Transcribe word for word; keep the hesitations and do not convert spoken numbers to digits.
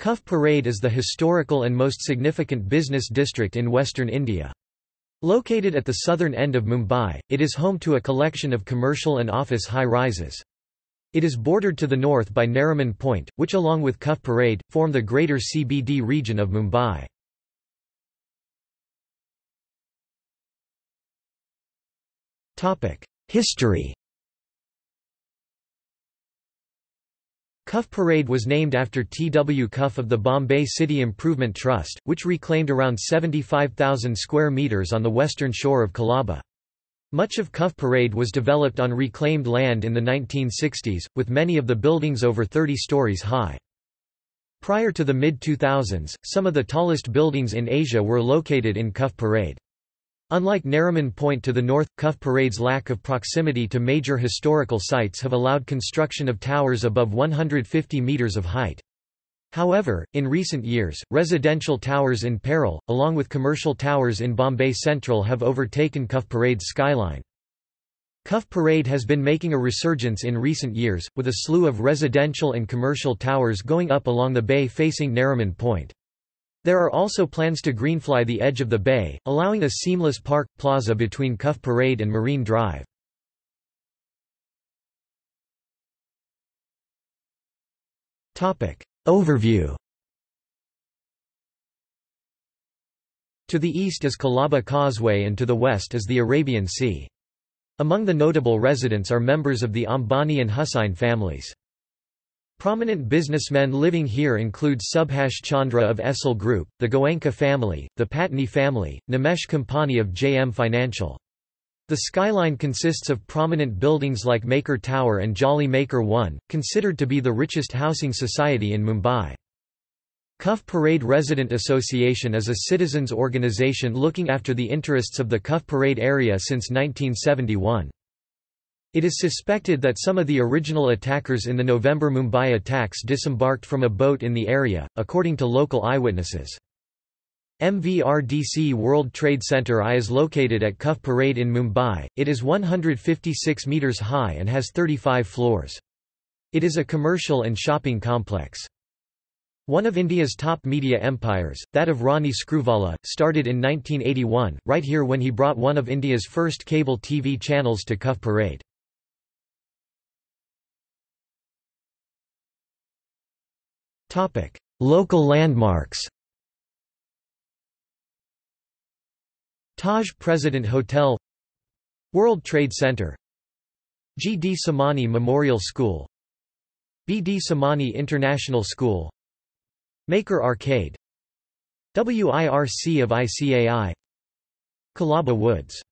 Cuffe Parade is the historical and most significant business district in Western India. Located at the southern end of Mumbai, it is home to a collection of commercial and office high-rises. It is bordered to the north by Nariman Point, which along with Cuffe Parade, form the greater C B D region of Mumbai. History. Cuffe Parade was named after T W Cuff of the Bombay City Improvement Trust, which reclaimed around seventy-five thousand square metres on the western shore of Colaba. Much of Cuffe Parade was developed on reclaimed land in the nineteen sixties, with many of the buildings over thirty stories high. Prior to the mid two thousands, some of the tallest buildings in Asia were located in Cuffe Parade. Unlike Nariman Point to the north, Cuffe Parade's lack of proximity to major historical sites have allowed construction of towers above one hundred fifty meters of height. However, in recent years, residential towers in peril, along with commercial towers in Bombay Central, have overtaken Cuffe Parade's skyline. Cuffe Parade has been making a resurgence in recent years, with a slew of residential and commercial towers going up along the bay facing Nariman Point. There are also plans to greenfly the edge of the bay, allowing a seamless park plaza between Cuffe Parade and Marine Drive. Topic overview. To the east is Colaba Causeway and to the west is the Arabian Sea. Among the notable residents are members of the Ambani and Hussein families. Prominent businessmen living here include Subhash Chandra of Essel Group, the Goenka family, the Patni family, Nimesh Kampani of J M Financial. The skyline consists of prominent buildings like Maker Tower and Jolly Maker One, considered to be the richest housing society in Mumbai. Cuffe Parade Resident Association is a citizens' organization looking after the interests of the Cuffe Parade area since nineteen seventy-one. It is suspected that some of the original attackers in the November Mumbai attacks disembarked from a boat in the area, according to local eyewitnesses. M V R D C World Trade Center I is located at Cuffe Parade in Mumbai. It is one hundred fifty-six meters high and has thirty-five floors. It is a commercial and shopping complex. One of India's top media empires, that of Ronnie Screwvala, started in nineteen eighty-one, right here when he brought one of India's first cable T V channels to Cuffe Parade. Local landmarks. Taj President Hotel, World Trade Center, G D Samani Memorial School, B D Samani International School, Maker Arcade, W I R C of I C A I, Colaba Woods.